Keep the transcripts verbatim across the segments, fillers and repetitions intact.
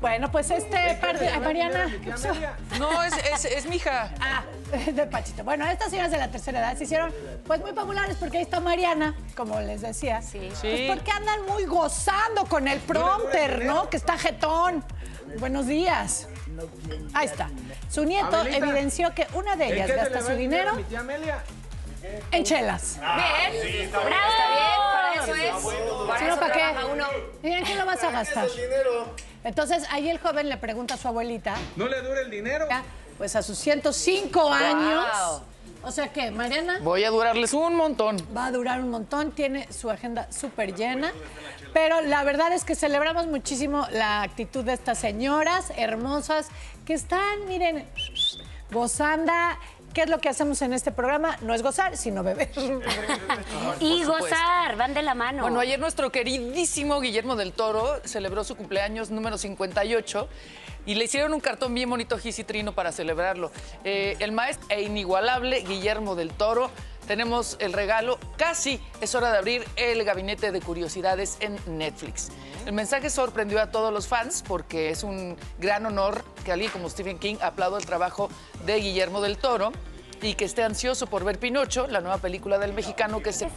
Bueno, pues este parte... Ay, Mariana. No, es, es, es mi hija. Ah, de Pachito. Bueno, estas señoras de la tercera edad se hicieron pues muy populares porque ahí está Mariana, como les decía. Sí. sí. Pues porque andan muy gozando con el prompter, ¿no? Que está jetón. Buenos días. Ahí está. Su nieto Amelita evidenció que una de ellas gasta su dinero en chelas. Ah, bien. Sí, está bien. Está bien, para eso es. Si no, ¿para qué? ¿Y en qué lo vas a gastar? Entonces, ahí el joven le pregunta a su abuelita. ¿No le dura el dinero? Pues a sus ciento cinco años. Wow. O sea que, Mariana... Voy a durarles un montón. Va a durar un montón, tiene su agenda súper llena. Pero la verdad es que celebramos muchísimo la actitud de estas señoras hermosas que están, miren, gozanda... ¿Qué es lo que hacemos en este programa? No es gozar, sino beber. Y gozar, van de la mano. Bueno, ayer nuestro queridísimo Guillermo del Toro celebró su cumpleaños número cincuenta y ocho y le hicieron un cartón bien bonito gisitrino para celebrarlo. Eh, el maestro e inigualable Guillermo del Toro. Tenemos el regalo. Casi es hora de abrir el gabinete de curiosidades en Netflix. El mensaje sorprendió a todos los fans porque es un gran honor que alguien como Stephen King aplauda el trabajo de Guillermo del Toro y que esté ansioso por ver Pinocho, la nueva película del mexicano que se...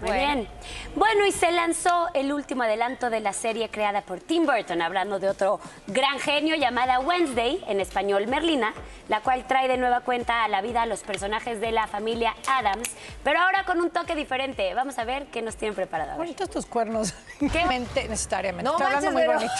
Muy bueno. bien. Bueno, y se lanzó el último adelanto de la serie creada por Tim Burton, hablando de otro gran genio llamada Wednesday, en español Merlina, la cual trae de nueva cuenta a la vida a los personajes de la familia Adams, pero ahora con un toque diferente. Vamos a ver qué nos tienen preparado. Bonitos tus cuernos. ¿Qué? Mente, necesariamente. No, estoy hablando muy pero... bonito.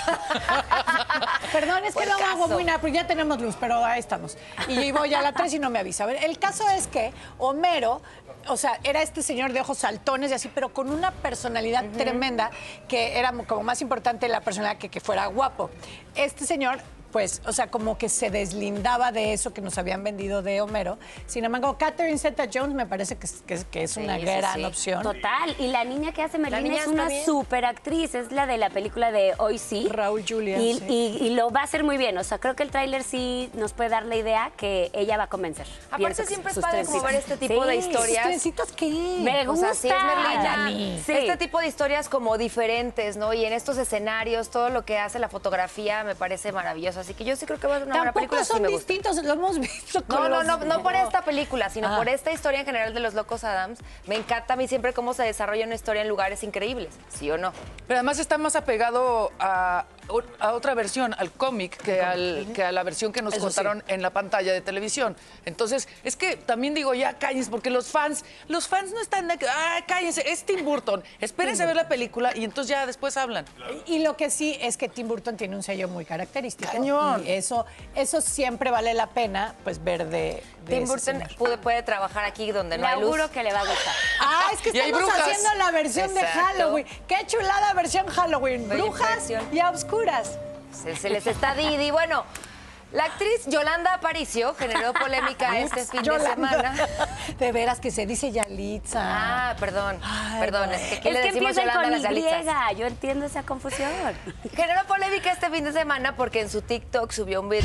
Perdón, es que no hago muy nada, porque ya tenemos luz, pero ahí estamos. Y voy a la tres y no me avisa. A ver, el caso es que Homero, o sea, era este señor de ojos saltones, así, pero con una personalidad uh-huh. tremenda, que era como más importante la personalidad que, que fuera guapo. Este señor, pues, o sea, como que se deslindaba de eso que nos habían vendido de Homero. Sin embargo, Catherine Zeta-Jones me parece que, que, que es una sí, gran sí, sí. opción. Total, y la niña que hace Merlina es una superactriz, es la de la película de Hoy Sí. Raúl Julia. Y, sí. y, y lo va a hacer muy bien, o sea, creo que el tráiler sí nos puede dar la idea que ella va a convencer. Aparte siempre es padre como ver este tipo sí, de historias. ¿Trencitos qué? Me gusta. O sea, sí es Merlina. Ay, sí. Este tipo de historias como diferentes, ¿no? Y en estos escenarios, todo lo que hace la fotografía me parece maravilloso. Así que yo sí creo que va a ser una buena película. Tampoco son distintos, lo hemos visto. No, no, no, no por esta película, sino ah. por esta historia en general de los locos Adams. Me encanta a mí siempre cómo se desarrolla una historia en lugares increíbles, ¿sí o no? Pero además está más apegado a, a otra versión, al cómic, que, al, que a la versión que nos Eso contaron sí. en la pantalla de televisión. Entonces, es que también digo, ya cállense, porque los fans, los fans no están... Ah, cállense, es Tim Burton, espérense a ver la película y entonces ya después hablan. Claro. Y lo que sí es que Tim Burton tiene un sello muy característico. Cañón. Y eso, eso siempre vale la pena, pues, ver de... de Tim Burton puede, puede trabajar aquí donde no hay luz. Seguro que le va a gustar. Ah, es que estamos haciendo la versión Exacto. de Halloween. Qué chulada versión Halloween. Soy brujas y a oscuras. Se, se les está Didi. Bueno... La actriz Yolanda Aparicio generó polémica este fin Yolanda. de semana. De veras que se dice Yalitza. Ah, perdón, Ay, perdón. No. Es que aquí es le decimos Yolanda a las Yalitzas. Yo entiendo esa confusión. Generó polémica este fin de semana porque en su TikTok subió un video.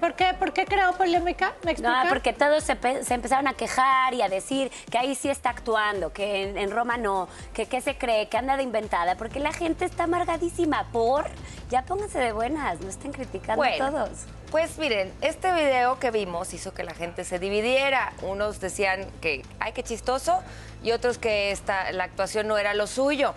¿Por qué? ¿Por qué creó polémica? ¿Me explicas? No, porque todos se, se empezaron a quejar y a decir que ahí sí está actuando, que en, en Roma no, que qué se cree, que anda de inventada, porque la gente está amargadísima por... Ya pónganse de buenas, no estén criticando bueno, a todos. Pues miren, este video que vimos hizo que la gente se dividiera. Unos decían que, ay, qué chistoso, y otros que esta, la actuación no era lo suyo.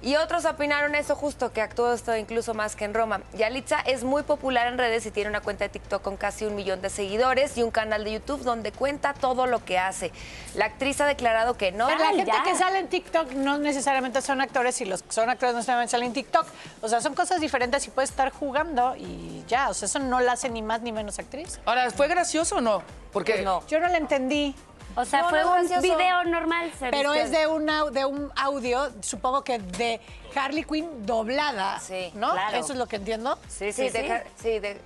Y otros opinaron eso justo, que actuó esto incluso más que en Roma. Yalitza es muy popular en redes y tiene una cuenta de TikTok con casi un millón de seguidores y un canal de YouTube donde cuenta todo lo que hace. La actriz ha declarado que no... Pero la gente ya. que sale en TikTok no necesariamente son actores y los que son actores no necesariamente salen en TikTok. O sea, son cosas diferentes y puede estar jugando y ya. O sea, eso no la hace ni más ni menos actriz. Ahora, ¿fue gracioso o no? Porque pues no. Yo no la entendí. O sea, no, fue no, un video normal. Pero es de, una, de un audio, supongo que de Harley Quinn doblada, sí, ¿no? Claro. ¿Eso es lo que entiendo? Sí, sí, sí. De, sí. Har sí, de,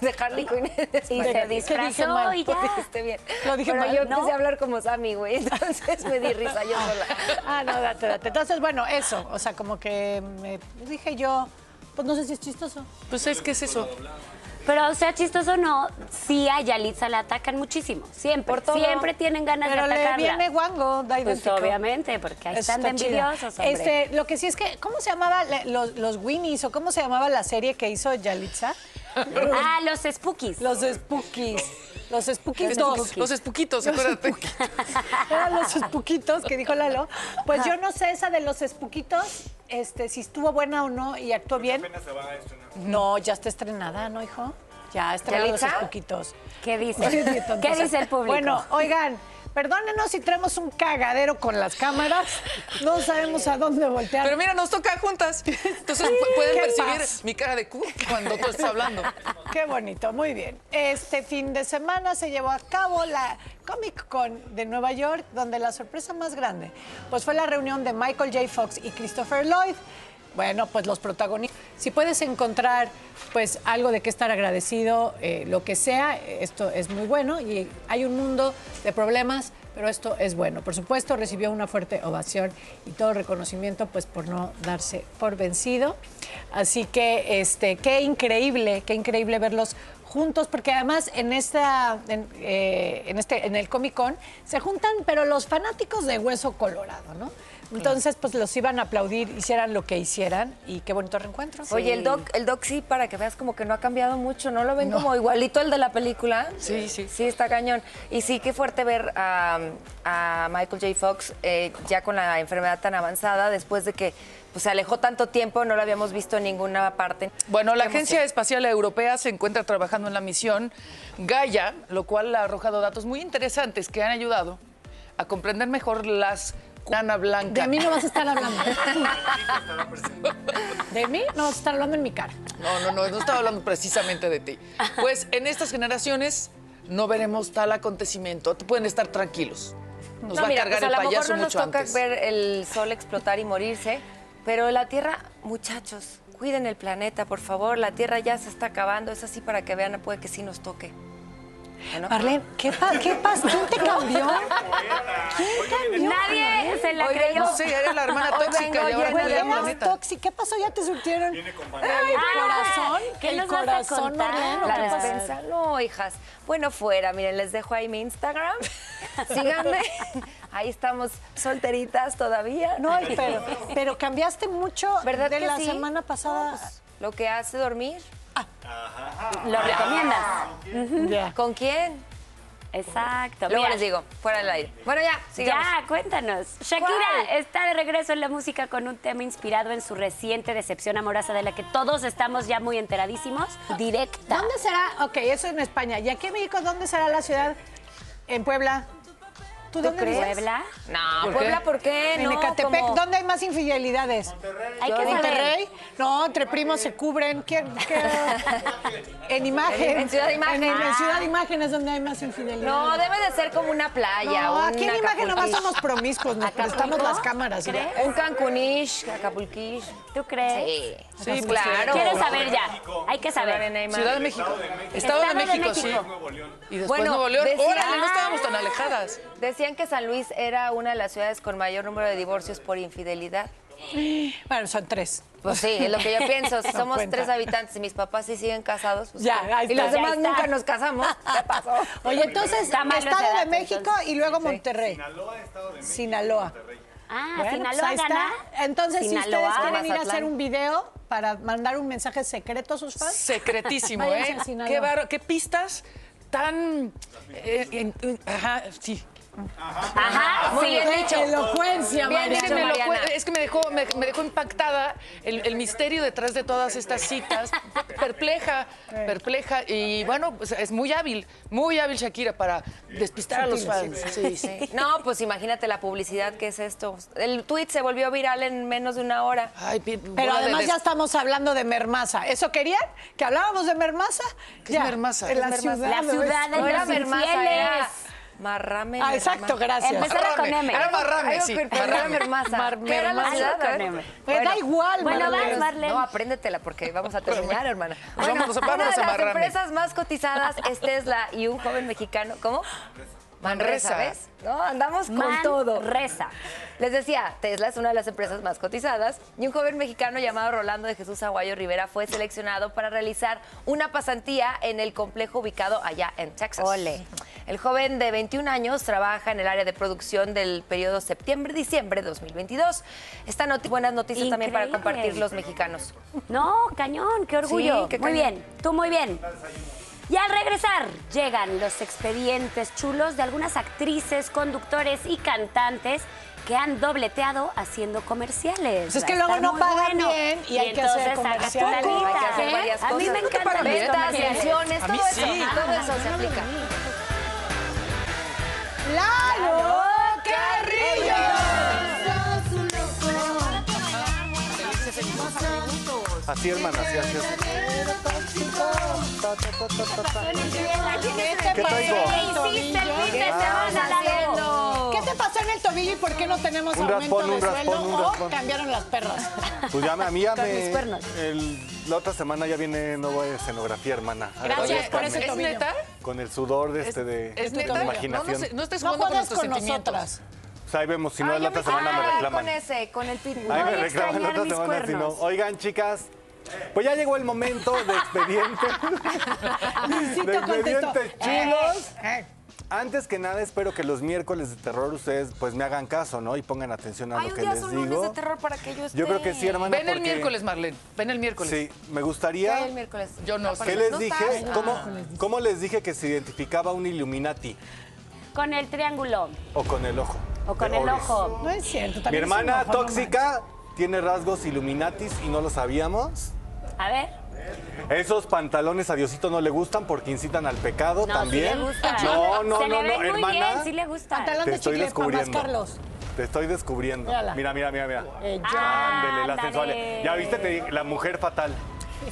de Harley Quinn. Y se disfrazó y ya. Esté bien. Lo dije Pero mal, yo ¿no? empecé a hablar como Sammy, güey, entonces me di risa yo sola. Ah, no, date, date. Entonces, bueno, eso, o sea, como que me dije yo, pues no sé si es chistoso. Pues es que es eso. Pero sea chistoso o no, sí a Yalitza la atacan muchísimo. Siempre. Por todo. Siempre tienen ganas pero de atacarla. Pero le viene guango, da idéntico. Pues obviamente, porque ahí están envidiosos, hombre. Este, lo que sí es que, ¿cómo se llamaba la, los, los Winnies o cómo se llamaba la serie que hizo Yalitza? Ah, los Spookies. Los Spookies. Los Spookies dos. Los Spookitos, acuérdate. Eran los Spookitos que dijo Lalo. Pues yo no sé esa de los Spookitos, este, si estuvo buena o no y actuó bien. Apenas se va a estrenar. No, ya está estrenada, ¿no, hijo? Ya estrenaron los Spookitos. ¿Qué dice? ¿Qué dice el público? Bueno, oigan, perdónenos si traemos un cagadero con las cámaras. No sabemos a dónde voltear. Pero mira, nos toca juntas. Entonces sí, pueden percibir paz. Mi cara de cu cuando tú estás hablando. Qué bonito, muy bien. Este fin de semana se llevó a cabo la Comic Con de Nueva York, donde la sorpresa más grande pues fue la reunión de Michael J. Fox y Christopher Lloyd. Bueno, pues los protagonistas. Si puedes encontrar pues algo de qué estar agradecido, eh, lo que sea, esto es muy bueno. Y hay un mundo de problemas, pero esto es bueno. Por supuesto, recibió una fuerte ovación y todo reconocimiento pues por no darse por vencido. Así que este, qué increíble, qué increíble verlos juntos, porque además en esta, en, eh, en este, en el Comic Con se juntan, pero los fanáticos de Hueso Colorado, ¿no? Entonces, pues los iban a aplaudir, hicieran lo que hicieran y qué bonito reencuentro. Sí. Oye, el doc, el doc sí, para que veas como que no ha cambiado mucho, ¿no? Lo ven no. como igualito el de la película. Sí, sí. Sí, está cañón. Y sí, qué fuerte ver a, a Michael J. Fox eh, ya con la enfermedad tan avanzada, después de que pues, se alejó tanto tiempo, no lo habíamos visto en ninguna parte. Bueno, la Agencia Espacial Europea se encuentra trabajando en la misión Gaia, lo cual ha arrojado datos muy interesantes que han ayudado a comprender mejor las... Lana blanca. De mí no vas a estar hablando. De mí no vas a estar hablando en mi cara. No, no, no, no estaba hablando precisamente de ti. Pues en estas generaciones no veremos tal acontecimiento. Pueden estar tranquilos. Nos no, va mira, a cargar pues a el payaso no mucho antes. A lo mejor nos toca ver el sol explotar y morirse, pero la Tierra, muchachos, cuiden el planeta, por favor. La Tierra ya se está acabando. Es así para que vean, puede que sí nos toque. Bueno. Marlene, ¿qué pasa? ¿Qué pa ¿Quién te cambió? ¿Quién cambió? Nadie se la Oiga, creyó. No sé, era la hermana tóxica. Oiga, no, y ahora no, la planeta. Tóxica. ¿Qué pasó? ¿Ya te surtieron? Tiene compañía. Ay, corazón. ¿Qué el corazón, Marlene? La despensa. No, hijas. Bueno, fuera. Miren, les dejo ahí mi Instagram. Síganme. Ahí estamos solteritas todavía. No, pero, pero cambiaste mucho ¿verdad de que la sí? semana pasada. No, pues, lo que hace dormir. ¿Lo recomiendas? Yeah. ¿Con quién? Exacto. Luego mira. Les digo, fuera del aire. Bueno, ya, sigamos. Ya, cuéntanos. Shakira ¿cuál? Está de regreso en la música con un tema inspirado en su reciente decepción amorosa, de la que todos estamos ya muy enteradísimos. Directa. ¿Dónde será? Ok, eso en España. ¿Y aquí en México dónde será la ciudad? En Puebla. ¿Tú, ¿Tú dónde crees? ¿Puebla? No, ¿por Puebla, qué? ¿Por qué? En no, Ecatepec, como... ¿dónde hay más infidelidades? Monterrey. ¿Hay que Monterrey? No, entre primos se cubren. ¿Quién? ¿Qué? En Imagen. En Ciudad de Imagen. En, en Ciudad de Imagen es donde hay más infidelidades. No, debe de ser como una playa. No, un aquí en Acapulquish. Imagen nomás somos promiscuos, nos prestamos las cámaras. ¿Crees? Un Cancunish, Acapulquish. ¿Tú crees? Sí. Sí, claro. Quiero saber ya. Hay que saber. Ciudad de México. Estado de México, sí. Y después Nuevo León. Órale, no estábamos tan alejadas. Decían que San Luis era una de las ciudades con mayor número de divorcios por infidelidad. Bueno, son tres. Pues sí, es lo que yo pienso. Si no somos cuenta. Tres habitantes y mis papás sí siguen casados, pues ya, ahí está, y los demás ya está. Nunca nos casamos. ¿Qué pasó? Oye, entonces, Estado de México entonces, y luego Monterrey. Sí. Sinaloa, Estado de México. Sinaloa. Ah, bueno, Sinaloa pues gana. Entonces, Sinaloa, si ustedes quieren ir a hacer un video para mandar un mensaje secreto a sus fans. Secretísimo, ¿eh? Qué, barro, qué pistas tan... Eh, en, en, ajá, sí. Ajá, ajá muy sí, bien dicho. Elocuencia, bien, dicho, me elocu es que me dejó, me, me dejó impactada el, el misterio detrás de todas estas citas. Perpleja, perpleja. Y bueno, pues es muy hábil, muy hábil Shakira para despistar a los fans. Sí, sí. No, pues imagínate la publicidad que es esto. El tuit se volvió viral en menos de una hora. Ay, pero además ya estamos hablando de mermaza. ¿Eso querían? ¿Que hablábamos de mermaza? ¿Qué ya, es mermaza? En la, mermaza. Ciudad, la ciudad de no los mermaza. Marrame. Ah, exacto, gracias. Empezaba con M. Era marrame, sí. Marrame hermasa. Marrame hermasa. Pues da igual, Marlene. Bueno, vas, Marlene. No, apréndetela porque vamos a terminar, hermana. Bueno, vamos a, vamos una de a las marrame. Empresas más cotizadas es Tesla y un joven mexicano. ¿Cómo? Manresa, ¿ves? No, andamos con Manresa. todo. Manresa. Les decía, Tesla es una de las empresas más cotizadas y un joven mexicano llamado Rolando de Jesús Aguayo Rivera fue seleccionado para realizar una pasantía en el complejo ubicado allá en Texas. Ole. El joven de veintiún años trabaja en el área de producción del periodo septiembre-diciembre de dos mil veintidós. Esta noti buenas noticias Increíble. También para compartir los mexicanos. No, cañón, qué orgullo. Sí, qué muy cañón. Bien, tú muy bien. Y al regresar, llegan los expedientes chulos de algunas actrices, conductores y cantantes que han dobleteado haciendo comerciales. Pues es que luego no pagan bueno. bien y, y hay, que hacer comerciales. Hay que hacer varias cosas. A mí me encantan ventas, menciones, todo eso. Sí. Todo eso se aplica. ¡Lalo Carrillo! Así, hermana, así, así. ¿Qué traigo? ¿Qué te pasó en el tobillo y por qué no tenemos un aumento raspón, de sueldo raspón, o raspón. cambiaron las pernas? Pues ya, a mí ya me... El, la otra semana ya viene nueva escenografía, hermana. Gracias por ese tobillo. ¿Es neta? Con el sudor de, este, de, ¿Es de neta? Imaginación. No, no, no estés jugando no con nuestros con sentimientos. Nosotras. O sea, ahí vemos, si no, Ay, la otra me... semana ah, me reclaman. Con ese, con el pitbull. Ahí me reclaman la otra semana, si no. Oigan, chicas... Pues ya llegó el momento de expedientes, de expedientes chilos. Antes que nada, espero que los miércoles de terror ustedes pues me hagan caso, ¿no? Y pongan atención a Ay, lo que les digo. Hay un día lunes de terror para que yo esté. Yo creo que sí, hermana. Ven porque... el miércoles, Marlene. Ven el miércoles. Sí, me gustaría... Ven el miércoles. Yo no sé. ¿Qué les dije? Ah. ¿Cómo, ¿Cómo les dije que se identificaba un Illuminati? Con el triángulo. O con el ojo. O con el obvious. ojo. No es cierto. También mi hermana ojo, tóxica... No tiene rasgos Illuminatis y no lo sabíamos. A ver. Esos pantalones a Diosito no le gustan porque incitan al pecado no, también. Sí le gusta. No, no, Se no, le no, ven hermana. Muy bien, sí le gusta. Pantalón te de estoy descubriendo. Más Carlos. Te estoy descubriendo. Mírala. Mira, mira, mira, mira. Eh, ya. Ándale, la sensual. Ya viste te dije, la mujer fatal.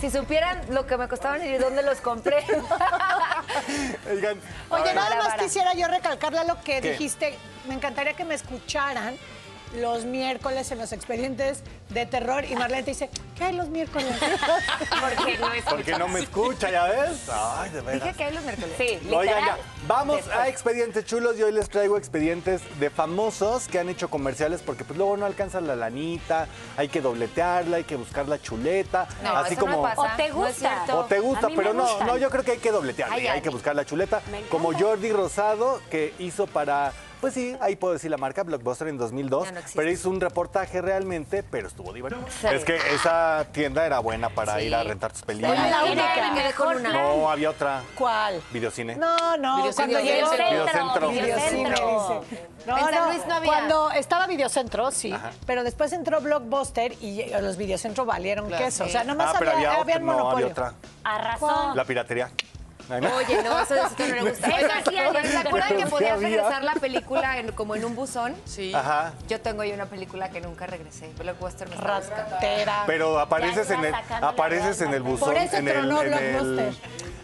Si supieran lo que me costaban y dónde los compré. Oigan, Oye, nada más quisiera yo recalcarle lo que ¿Qué? dijiste. Me encantaría que me escucharan los miércoles en los expedientes de terror y Marlene te dice, ¿qué hay los miércoles? Porque no, Porque no me escucha, ¿ya ves? Ay, de veras. Dije que hay los miércoles. Sí, Oigan, ya, vamos Después. a expedientes chulos y hoy les traigo expedientes de famosos que han hecho comerciales porque pues luego no alcanzan la lanita, hay que dobletearla, hay que buscar la chuleta. No, así eso como... No pasa. O te gusta. No o te gusta, pero no, gusta. no, yo creo que hay que dobletearla, hay que buscar la chuleta. Como Jordi Rosado, que hizo para... Pues sí, ahí puedo decir la marca, Blockbuster en dos mil dos, no pero hizo un reportaje realmente, pero estuvo divertido. Sí. Es que esa tienda era buena para sí. ir a rentar tus películas. Oye, la única que dejó una. No, había otra. ¿Cuál? Videocine. No, no. Videocine. Videocentro. Videocentro. Videocentro. No, no, no había. Cuando estaba Videocentro, sí, Ajá. pero después entró Blockbuster y los Videocentro valieron claro, queso. Sí. O sea, nomás ah, había, había, otra, había no, monopolio. Había otra. Arrasó. La piratería. Oye, no, eso de no le gusta. ¿Se acuerdan que podías regresar la película en, como en un buzón? Sí. Ajá. Yo tengo ahí una película que nunca regresé. Blockbuster me Rascatera. Pero apareces en el, apareces en el buzón. Por eso tronó Blockbuster.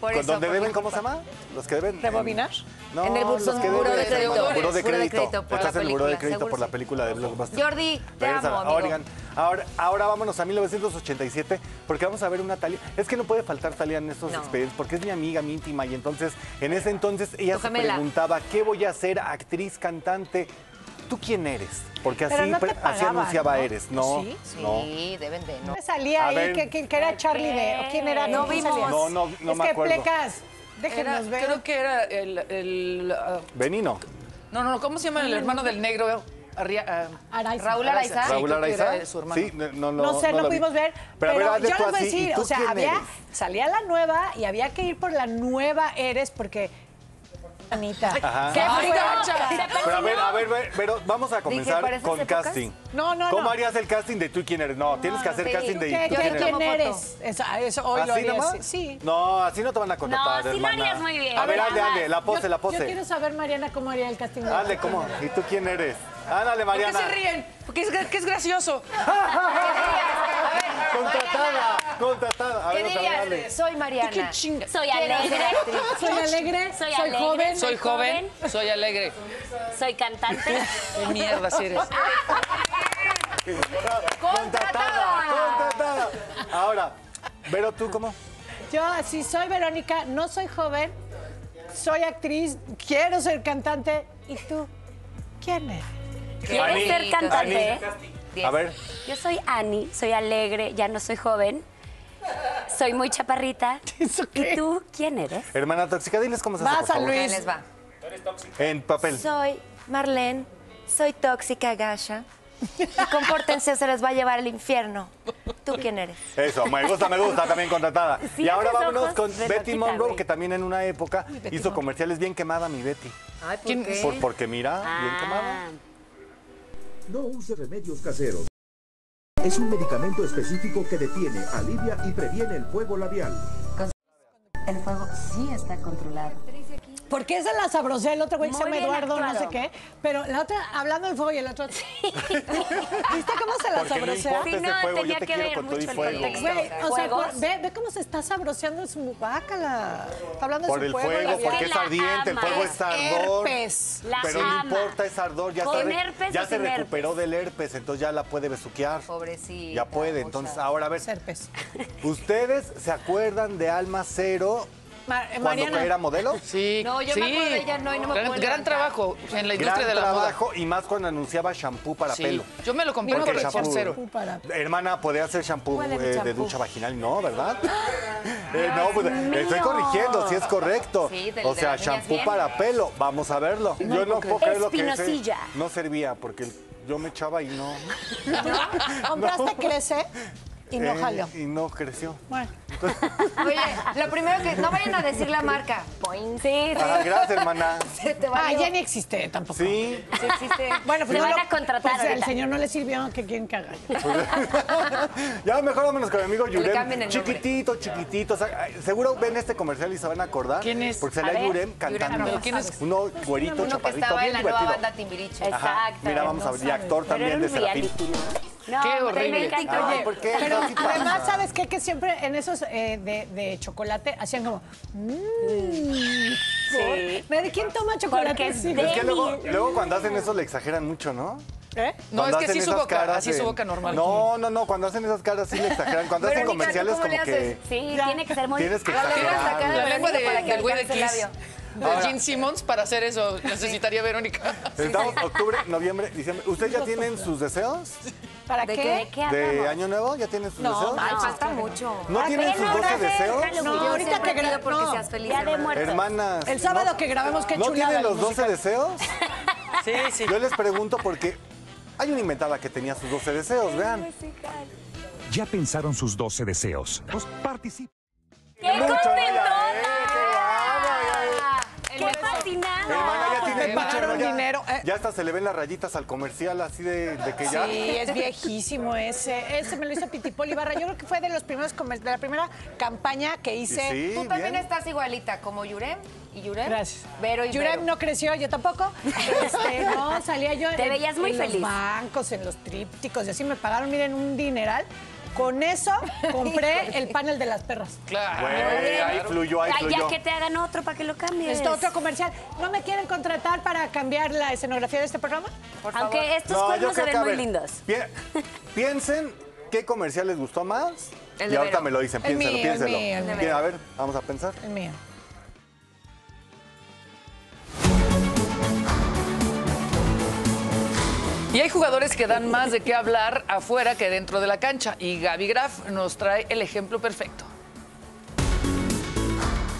¿Con dónde deben? ¿Cómo se llama? ¿Los que deben? ¿Rebobinar? No, en el buzón. Buró de crédito. Buró de crédito. Estás en el buró de crédito por la película de Blockbuster. Jordi, te amo, amigo. Ahora, ahora vámonos a mil novecientos ochenta y siete porque vamos a ver una Thalía. Es que no puede faltar Thalía en estos no. expedientes porque es mi amiga, mi íntima. Y entonces, en ese entonces, ella se preguntaba, ¿qué voy a hacer? Actriz, cantante. ¿Tú quién eres? Porque así, no pagaban, así anunciaba ¿no? Eres, ¿no? Sí, no. sí, deben de. No. Salía ahí que, que, que era Charlie de... ¿Quién era? No vimos. No, no, no es me acuerdo. Es que plecas. Déjenos era, ver. Creo que era el... el uh, Benino. No, no, ¿cómo se llama el hermano del negro? Arria, uh, Araiza. Raúl Araiza. Raúl Araiza. Sí, sí, no, no, no, no sé, no lo pudimos ver. Pero, pero ver, yo les voy a decir, o sea, había, salía la nueva y había que ir por la nueva Eres porque... Anita. Ajá. ¡Qué gacha! Pero a ver, a ver, pero vamos a comenzar Dije, con épocas? casting. No, no, no. ¿Cómo harías el casting de tú quién eres? No, no tienes que hacer sí. casting de ¿Qué, tú quién, quién eres. Eso, eso hoy ¿Así lo harías. Nomás? Sí. No, así no te van a contratar, no, así hermana. Lo harías muy bien. A ver, dale, dale, la pose, yo, la pose. Yo quiero saber, Mariana, cómo haría el casting. Dale, ¿cómo? ¿Y tú quién eres? Ándale, Mariana. ¿Por qué se ríen? Porque es, que es gracioso. Contratada, contratada. A ver, ¿Qué dirías? Dale. Soy Mariana. ¿Qué chinga? Soy alegre. Soy alegre. Soy alegre. Soy joven. Soy joven. Soy alegre. Soy cantante. Qué mierda si eres. Contratada, contratada. Ahora, Vero, ¿tú cómo? Yo, si soy Verónica, no soy joven. soy actriz, quiero ser cantante. ¿Y tú? ¿Quién eres? ¿Quieres ser cantante? Annie. A ver. Yo soy Annie, soy alegre, ya no soy joven. Soy muy chaparrita. ¿Y tú quién eres? Hermana tóxica, diles cómo se hace, por favor. Vas, Luis. ¿Tú eres tóxica? En papel. Soy Marlene, soy tóxica, gacha. Y compórtense, se les va a llevar al infierno. ¿Tú quién eres? Eso, me gusta, me gusta, también contratada. Sí, y ahora vámonos con Betty Monroe, wey. que también en una época Uy, hizo Monroe. comerciales bien quemada, mi Betty. Ay, ¿por qué? Por, porque mira, ah. bien quemada. No use remedios caseros. Es un medicamento específico que detiene, alivia y previene el fuego labial. El fuego sí está controlado. Porque esa la sabrosé, el otro güey que se llama Eduardo, actuado. no sé qué. Pero la otra, hablando del fuego y el otro... Sí. ¿Viste cómo se la sabrosea? No, sí, no fuego, tenía te que ver mucho el fuego. contexto. Güey, o sea, por, ve, ve cómo se está sabroseando su guácala. Está hablando por de su el fuego, fuego porque es ardiente, ama. el fuego es ardor. Herpes. La pero ama. no importa, es ardor. Ya, Con herpes ya se recuperó herpes. del herpes, entonces ya la puede besuquear. Pobrecita. Ya puede, entonces ahora a ver. Herpes. ¿Ustedes se acuerdan de Alma Cero? Mar ¿Cuando Mariana. era modelo? Sí. No, yo sí. me acuerdo de ella, no, y no me acuerdo. Gran, gran trabajo en la industria gran de la moda. Gran trabajo, y más cuando anunciaba shampoo para sí. pelo. Yo me lo compré porque shampoo, cero. Para... Hermana, ¿podría hacer shampoo eh, de ducha vaginal? No, ¿verdad? eh, no, pues, estoy corrigiendo, si es correcto. Sí, de, o sea, shampoo bien. para pelo, vamos a verlo. No, yo no puedo creer lo que ese no servía, porque yo me echaba y no... ¿No? ¿Compraste no. crece? Y no jaló. Eh, y no creció. Bueno. Entonces... Oye, lo primero que... No vayan a decir la marca. Point. Sí. Ah, gracias, hermana. Ah, ya ni existe tampoco. Sí. Sí existe. Bueno, pues... Se van a contratar. Pues, el señor no le sirvió, que quieren cagar. Pues, ya mejor vámonos con mi amigo Yurem. Chiquitito, chiquitito. O sea, seguro ven este comercial y se van a acordar. ¿Quién es? Porque se le Yurem cantando. Yurem, ¿quién es? Uno güerito, Uno chaparrito, que estaba en la divertido. nueva banda Timbiriche. Exacto. Mira, vamos no a ver. Y actor pero también de Serafín. No, qué horrible. Ay, ¿por qué? Pero no, sí además, ¿sabes qué? Que siempre en esos eh, de, de chocolate hacían como... Mmm, sí. ¿De quién toma chocolate? Es, es que luego, luego cuando hacen eso le escaran mucho, ¿no? ¿Eh? No, es que sí su boca, así su boca normal. No, no, no, cuando hacen esas caras sí le exageran. Cuando hacen comerciales como que... Sí, tiene que ser muy... Tienes que exagerar. La lengua del güey de Kiss. Gene Simmons, para hacer eso necesitaría Verónica. Estamos octubre, noviembre, diciembre. ¿Ustedes ya tienen sus deseos? ¿Para ¿De qué? qué? ¿De Año Nuevo? ¿Ya tienen sus no, deseos? No, falta mucho. ¿No tienen sus doce deseos? No, no, ahorita que grabemos. porque no. seas feliz, ya hermana. de Hermanas. El sábado no, que grabemos, qué ¿no chulada. ¿No tienen los doce deseos? Sí, sí. Yo les pregunto porque hay una inventada que tenía sus doce deseos, vean. Ya pensaron sus doce deseos. Pues participen. ¡Qué Hermana, ya tiene me pagaron mucho, ¿no? ya, dinero. Eh. Ya hasta se le ven las rayitas al comercial, así de, de que ya... Sí, es viejísimo ese. Ese me lo hizo Pitipoli Barra. Yo creo que fue de los primeros de la primera campaña que hice. Sí, Tú bien. también estás igualita, como Yurem. ¿Y Yurem? Gracias. Vero y Yurem Vero. no creció, yo tampoco. Este, no, salía yo Te en, veías muy en feliz. los bancos, en los trípticos, y así me pagaron, miren, un dineral. Con eso compré el panel de las perras. Claro. Wey, ahí fluyó, ahí fluyó. Ya que te hagan otro para que lo cambies. Esto, otro comercial. ¿No me quieren contratar para cambiar la escenografía de este programa? Por Aunque favor. estos no, cuernos se ven muy lindos. Pi piensen qué comercial les gustó más. El y ahorita me lo dicen. Piénselo, el mío, piénselo. El mío, el mío. Bien, a ver, vamos a pensar. El mío. Y hay jugadores que dan más de qué hablar afuera que dentro de la cancha. Y Gaby Graf nos trae el ejemplo perfecto.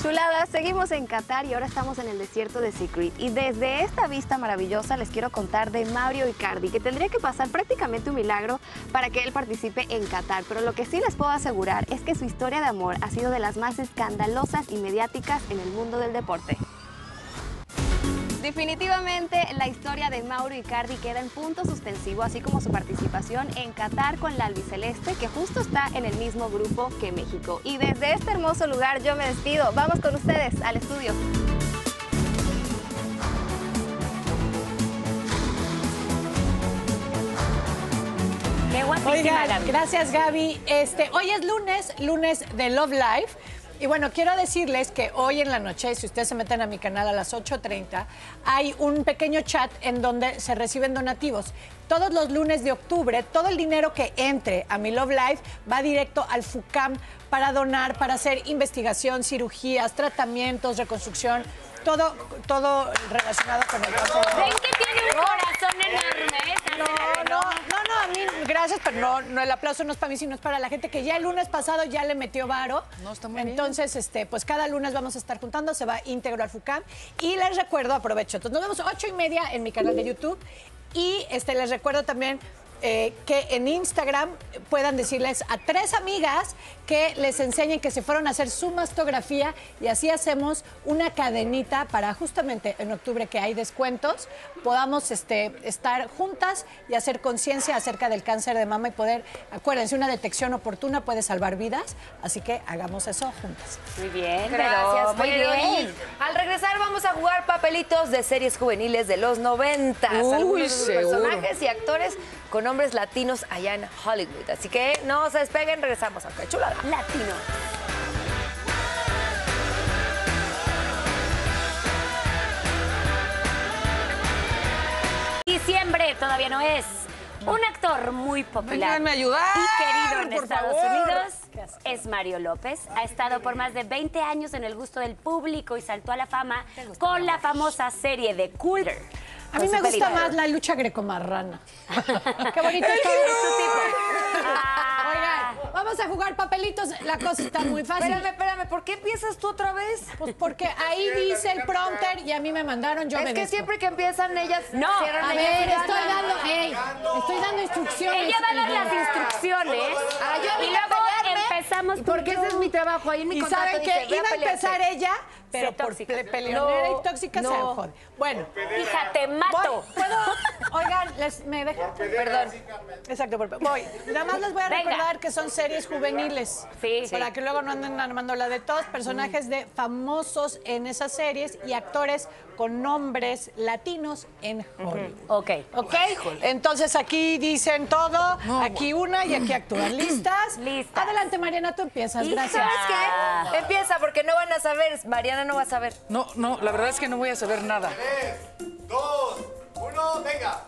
Chuladas, seguimos en Qatar y ahora estamos en el desierto de Secret. Y desde esta vista maravillosa les quiero contar de Mauro Icardi, que tendría que pasar prácticamente un milagro para que él participe en Qatar. Pero lo que sí les puedo asegurar es que su historia de amor ha sido de las más escandalosas y mediáticas en el mundo del deporte. Definitivamente la historia de Mauro Icardi queda en punto suspensivo, así como su participación en Qatar con la albiceleste, que justo está en el mismo grupo que México. Y desde este hermoso lugar yo me despido. Vamos con ustedes al estudio. Qué guapísima, Oigan, Gaby. Gracias, Gaby. Este, hoy es lunes, lunes de Love Life. Y bueno, quiero decirles que hoy en la noche, si ustedes se meten a mi canal a las ocho treinta, hay un pequeño chat en donde se reciben donativos. Todos los lunes de octubre, todo el dinero que entre a mi Love Life va directo al FUCAM para donar, para hacer investigación, cirugías, tratamientos, reconstrucción todo, todo relacionado con el caso. Ven que tiene un corazón enorme. No, no, no, no, a mí, gracias, pero no, no, el aplauso no es para mí, sino es para la gente que ya el lunes pasado ya le metió varo. No, está muy bien. Entonces, este, pues cada lunes vamos a estar juntando, se va a integrar FUCAM. Y les recuerdo, aprovecho, entonces nos vemos ocho y media en mi canal de YouTube. Y este, les recuerdo también... Eh, que en Instagram puedan decirles a tres amigas que les enseñen que se fueron a hacer su mastografía y así hacemos una cadenita para justamente en octubre que hay descuentos, podamos este, estar juntas y hacer conciencia acerca del cáncer de mama y poder, acuérdense, una detección oportuna puede salvar vidas, así que hagamos eso juntas. Muy bien, gracias. Muy bien. Al regresar vamos a jugar papelitos de series juveniles de los noventas, algunos de sus personajes y actores con hombres latinos allá en Hollywood. Así que no se despeguen, regresamos a Qué Chulada Latino. Diciembre todavía no es. Un actor muy popular. Vénganme a ayudar, y querido en Estados favor. Unidos. Es Mario López. Ha estado por más de veinte años en el gusto del público y saltó a la fama con la famosa serie de Coulter. A mí me gusta más la lucha grecomarrana. Qué bonito es tu tipo. Ah. Oigan, vamos a jugar papelitos. La cosa está muy fácil. Espérame, espérame. ¿Por qué empiezas tú otra vez? Pues porque ahí dice el prompter y a mí me mandaron. Yo es merezco. Que siempre que empiezan ellas no. Cierran a ver, ellas estoy dando, hey, estoy dando instrucciones. Ella va a dar las instrucciones. Ah, yo y luego empezamos. Porque ese es mi trabajo. Ahí en mi contrato. ¿Saben qué? Iba a empezar ella. Pero por peleonera no, y tóxica no. Se jode. Bueno, fíjate, mato. Voy, ¿puedo? Oigan, les, me dejan. Perdón. Exacto, por, voy. Nada más les voy a Venga. recordar que son series juveniles. Sí. Para sí. que luego no anden armando la de todos. Personajes mm. de famosos en esas series y actores con nombres latinos en Hollywood. Mm-hmm. Ok. Ok. Entonces aquí dicen todo. No, aquí una y aquí actúan. ¿Listas? Listas. Adelante, Mariana, tú empiezas. Gracias. ¿Sabes qué? Empieza porque no van a saber, Mariana. No vas a ver. No, no, la verdad es que no voy a saber nada. Tres, dos, uno, venga.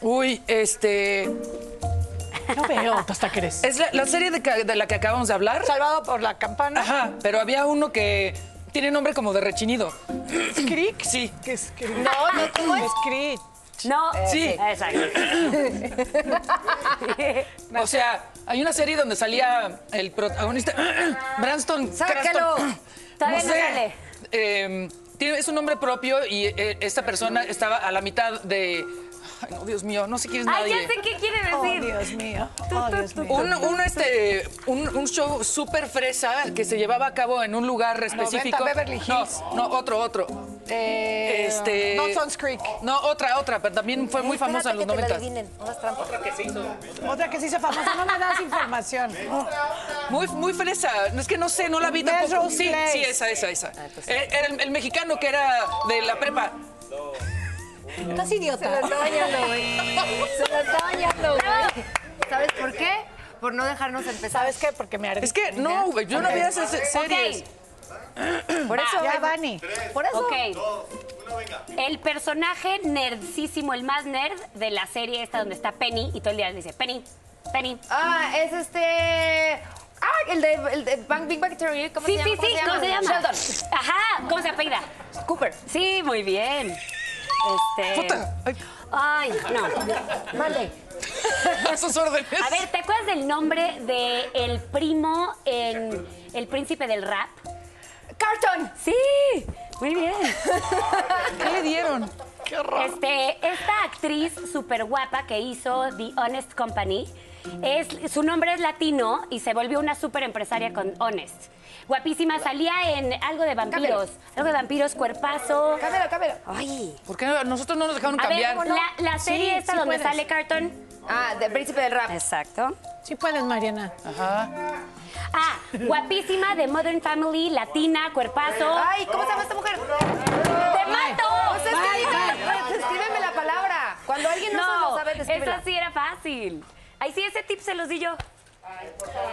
Uy, este... No veo. ¿Hasta qué eres? Es la, la serie de, de la que acabamos de hablar. Salvado por la campana. Ajá, pero había uno que tiene nombre como de rechinido. ¿Screech? Sí. ¿Qué es Screech? No, no tengo Screech. No. Eh, sí. Exacto. O sea, hay una serie donde salía el protagonista... Brandon... ¡Sácalo! Todavía no sale. Eh, tiene, es un nombre propio y eh, esta persona estaba a la mitad de... Ay, no, Dios mío, no sé quién es nadie. Ay, ya sé qué quiere decir. Oh, Dios mío. Oh, Dios mío. Un, un, este, un, un show súper fresa que se llevaba a cabo en un lugar específico. noventa Beverly Hills. No, no, otro, otro. Eh, este... No, Sons Creek. No, otra, otra, pero también fue muy eh, famosa en los noventa. Otra que se hizo. Otra que se hizo famosa. No me das información. Oh. Muy, muy fresa. Es que no sé, no la vi tampoco. Sí, sí, esa, esa, esa. Ah, pues, era, era el, el mexicano que era de la prepa. No. Estás idiota. Se lo está bañando, güey. Se lo está bañando, güey. ¿Sabes por qué? Por no dejarnos empezar. ¿Sabes qué? Porque me arde. Es que no, güey. Yo no veía esas series. Por eso, ya, Vani. Por eso. Ok. El personaje nerdísimo, el más nerd de la serie esta donde está Penny y todo el día le dice Penny, Penny. Ah, es este... Ah, el de, el de Bank, Big Bang Theory, ¿cómo, sí, se, sí, llama? ¿Cómo sí, se llama? Sí, sí, ¿cómo se llama? Sheldon. Ajá, ¿cómo se apellida? Cooper. Sí, muy bien. Este... ¡Puta! Ay. Ay, no. Vale. A sus órdenes. A ver, ¿te acuerdas del nombre de el primo en El Príncipe del Rap? ¡Carlton! ¡Sí! Muy bien. ¿Qué le dieron? ¡Qué raro! Este, esta actriz súper guapa que hizo The Honest Company, es, su nombre es latino y se volvió una súper empresaria con Honest. Guapísima, salía en algo de vampiros. Cámelo. Algo de vampiros, cuerpazo. Cámelo, cámelo. Ay. ¿Por qué nosotros no nos dejaron a cambiar? Ver, la, la serie sí, esta sí donde puedes. Sale Carlton. Ah, del Príncipe del Rap. Exacto. Sí puedes, Mariana. Ajá. Ah, guapísima, de Modern Family, latina, cuerpazo. Ay, ¿cómo se llama esta mujer? ¡Te mato! O sea, bye, escríbeme, bye. escríbeme la palabra. Cuando alguien no, no sabe, escríbela. Esta sí era fácil. Ahí sí, ese tip se los di yo.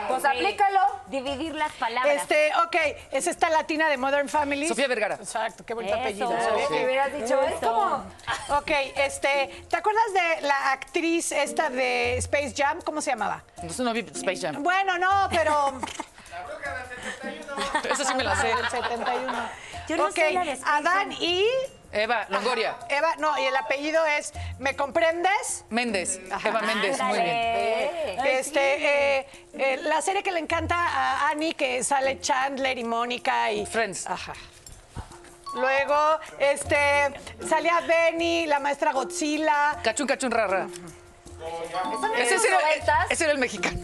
Pues sí. Aplícalo. Dividir las palabras. Este, ok, es esta latina de Modern Family. Sofía Vergara. Exacto, qué bonito apellido. Si me hubieras dicho eso. ¿Cómo? Ok, este, ¿te acuerdas de la actriz esta de Space Jam? ¿Cómo se llamaba? Entonces no vi Space Jam. Bueno, no, pero... La bruja del setenta y uno. Esa sí me la sé. La bruja del setenta y uno. Yo no okay. sé la descripción. Adán y... Eva Longoria. Ajá. Eva, no, y el apellido es, ¿me comprendes? Méndez. Ajá. Eva Méndez, ah, muy bien. Eh, este, eh, eh, la serie que le encanta a Annie, que sale Chandler y Mónica y... Friends. Ajá. Luego, este, salía Benny, la maestra Godzilla. Cachun, cachun, rara. Uh-huh. Ese, ese, era, ese era el mexicano.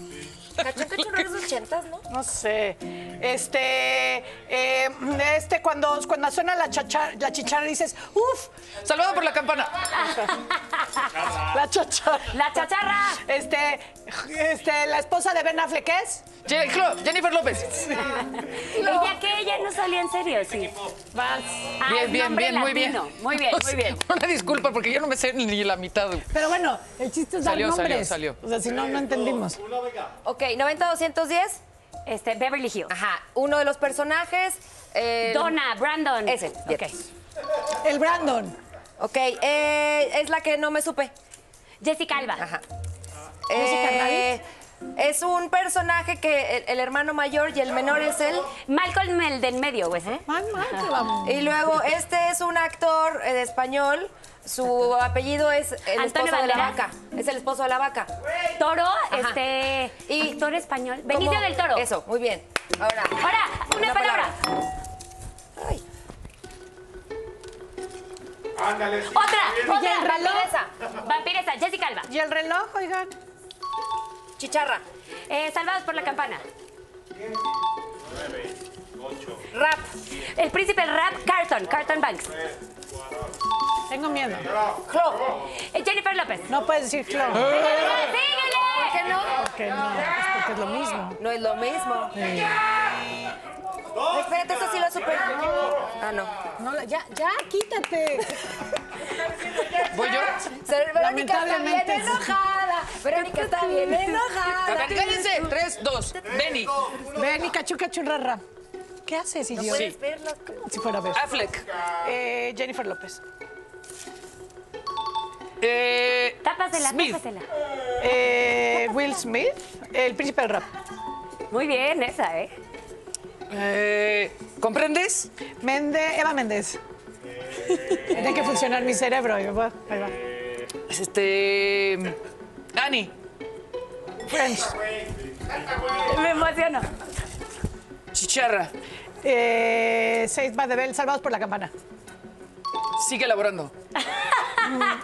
Cachun, cachun, rara es los ochentas, ¿no? No sé. Este, eh, este, cuando, cuando suena la, chacha, la chicharra dices, ¡uf! Salvado por la campana. La chacharra. La chacharra. Este, este, la esposa de Ben Affleck, ¿qué es? Jennifer López. Sí. No. Ella que ella no salía en serio, sí. Vas. Ay, bien, bien, bien, muy bien. Muy bien, muy bien. Una disculpa porque yo no me sé ni la mitad. Pero bueno, el chiste es dar salió, nombres. Salió, salió. O sea, si no, no entendimos. Ok, noventa doscientos diez. Este, Beverly Hills. Ajá. Uno de los personajes. Eh, Donna, Brandon. Ese. Okay. El Brandon. Ok. Eh, es la que no me supe. Jessica Alba. Ajá. Eh, es un personaje que el, el hermano mayor y el menor es el... Michael Mel del medio, güey. ¿Eh? Y luego este es un actor eh, de español. Su apellido es el Antonio esposo Valera. de la vaca. Es el esposo de la vaca. Toro, Ajá. este. Y actor español. Benicio del Toro. Eso, muy bien. Ahora. Ahora, una, una palabra. palabra. Ay. Ándale. Sí, otra, otra. ¿Y el reloj? Vampiresa. Vampiresa, Jessica Alba. ¿Y el reloj, oigan? Chicharra. Eh, Salvados por la campana. nueve, ocho. Rap. El príncipe rap, Carlton. Carlton Banks. Tengo miedo. Clo. Eh, Jennifer López. No puedes decir Clo. ¡Síguele! ¿Por qué no? Porque no, es porque es lo mismo. No es lo mismo. Sí. Espérate, esto sí lo super. Ah, no. no. Ya, ya, quítate. ¿Voy yo? Verónica está bien enojada. Verónica está bien enojada. A ver, cállense. Tres, dos. Benny. Benny, cachuca, churrarra. ¿Qué haces, idiota? No puedes verlo. Si fuera a ver. Affleck. Eh, Jennifer López. Eh, tápasela, Smith. tápasela. Eh, Will Smith, el príncipe del rap. Muy bien, esa, ¿eh? eh ¿Comprendes? Mende, Eva Mendes. Eh, Tiene que funcionar mi cerebro. Ahí va. Ahí va. Este. Annie. Friends. Me emociono. Chicharra. Eh, Saved by the Bell, Salvados por la campana. Sigue elaborando.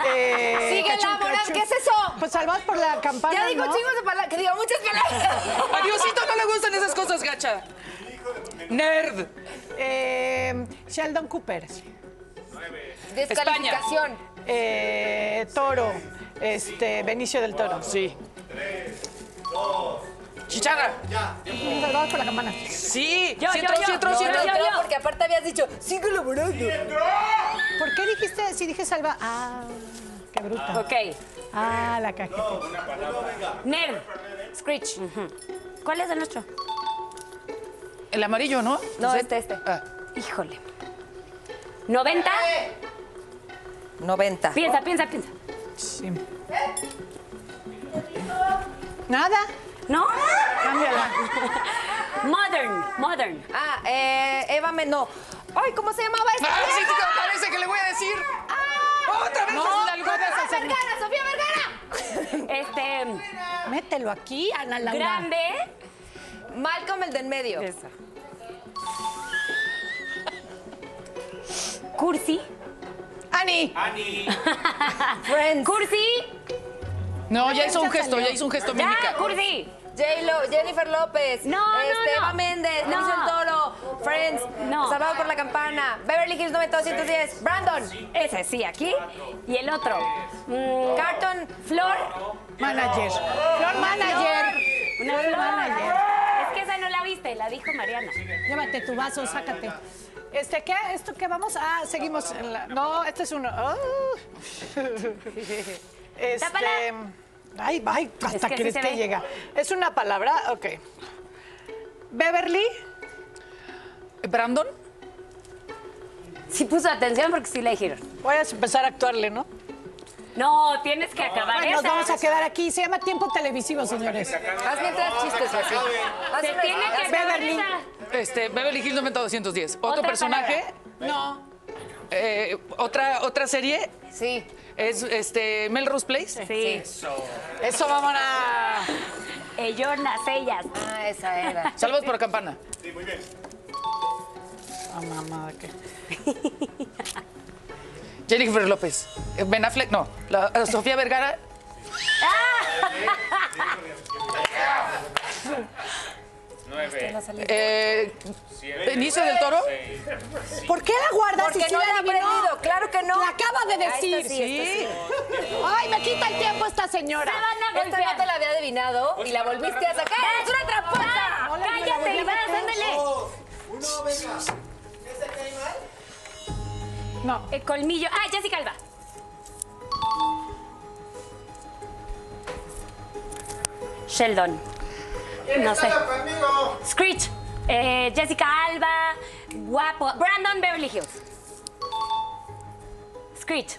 Eh, Sigue elaborando. ¿Qué es eso? Pues Salvados por la campana. Ya digo, ¿no? Chicos de palabras. Que digo muchas palabras. A Diosito no le gustan esas cosas, gacha. Nerd. Eh, Sheldon Cooper. Descalificación. España. Eh, toro. Este, Benicio del Toro. Sí. tres, dos. Chicharra. Ya. Salvados por la campana. Sí. Yo, sí, yo, entró, yo. sí, entró, no, sí, entró. No, no, porque aparte habías dicho, sigue elaborando. Sí, ¿por qué dijiste, si dije salva? Ah, qué bruta. Ah, ok. Ah, la cajeta. No, una palabra. Nerd. Screech. Uh-huh. ¿Cuál es el nuestro? El amarillo, ¿no? No, ¿sí? este, este. Ah. Híjole. ¿noventa? Eh. noventa. Piensa, piensa, piensa. Sí. Nada. ¿No? Cámbiala. Modern, modern. Ah, eh, Eva Mendes, no. Ay, ¿cómo se llamaba esta? Ah, sí, parece que le voy a decir. Ah, ¡Otra vez! No, ¡Sofía Vergara, Sofía Vergara! Este... Mételo aquí, Ana Laura. Grande. Malcolm, el del medio. Esa. Cursi. Annie. Annie. Friends. Cursi. No, ya hizo un gesto, ya hizo un gesto mímica. ¡Ya, Cursi! J-Lo, Jennifer López. No, este, no, no. Eva Mendes, no. Luis del Toro, Friends, no. Salvado por la campana, Beverly Hills noventa doscientos diez, Brandon. Ese sí, aquí. Y el otro. Mm, Carton, Flor. Manager. Flor Manager. Una Flor, Flor Manager. Es que esa no la viste, la dijo Mariana. Llévate tu vaso, sácate. Este, ¿qué? ¿Esto qué vamos? Ah, seguimos. En la... No, este es uno. Oh. Este... ¡Tápala! Ay, ay, hasta es que crees sí que ve. llega. ¿Es una palabra? Ok. Beverly. Brandon. Sí puso atención porque sí le dijeron. Voy a empezar a actuarle, ¿no? No, tienes que no, acabar bueno, esa. Nos vamos a quedar aquí. Se llama tiempo televisivo, señores. Haz mientras chistes así. Se tiene que acabar esa. Este, Beverly Hills noventa doscientos diez. ¿Otro personaje? Palabra. No. Eh, ¿otra, ¿Otra serie? Sí. ¿Es este, Melrose Place? Sí. Sí. Eso. Eso, vámona. Ellonas, ellas. Ah, esa era. Salvos por campana. Sí, muy bien. Ah, oh, mamá, ¿de qué? Jennifer López. Ben Affleck, no. La, la Sofía Vergara. nueve. Eh, ¿Benicio del Toro? seis. ¿Por qué la guardas? Porque si no la ha aprendido. Claro que no. La acaba de decir. Esta sí, sí. Esta sí. Ay, me quita el tiempo esta señora. Se esta no te la había adivinado y la volviste a sacar. ¡Es una tramposa! No, ¡cállate, Iván! ¡Ándale! Uno, venga. ¿Es el animal? No. El colmillo. ¡Ah, Jessica Alba! Sheldon. No sé. Screech. Eh, Jessica Alba. Guapo. Brandon Beverly Hills. Screech.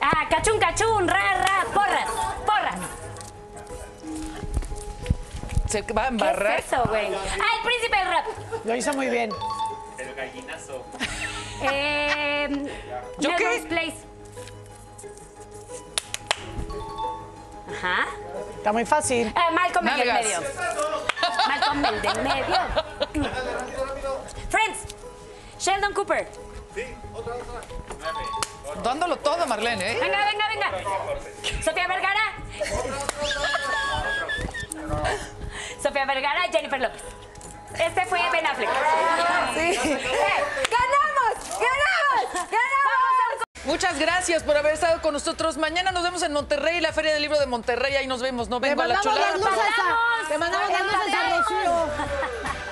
Ah, cachún, cachún. Ra, ra. Porras. Porras. Se va a embarrar. ¿Qué es eso, güey? Ah, el príncipe del rap. Lo hizo muy bien. El gallinazo. Eh, ¿Yo qué? Place. Ajá. Está muy fácil. Eh, Malcolm el del medio. Malcolm el del medio. Friends. Sheldon Cooper. Sí, otra, otra. nueve. Dándolo todo, Marlene, ¿eh? Venga, venga, venga. Sofía Vergara. Sofía Vergara, Jennifer López. Este fue Ben Affleck. Sí. Sí. ¡Ganamos! ¡Ganamos! ¡Ganamos! Muchas gracias por haber estado con nosotros. Mañana nos vemos en Monterrey, la Feria del Libro de Monterrey. Ahí nos vemos. No vengo a la chulada. Te mandamos las luces a Rocío.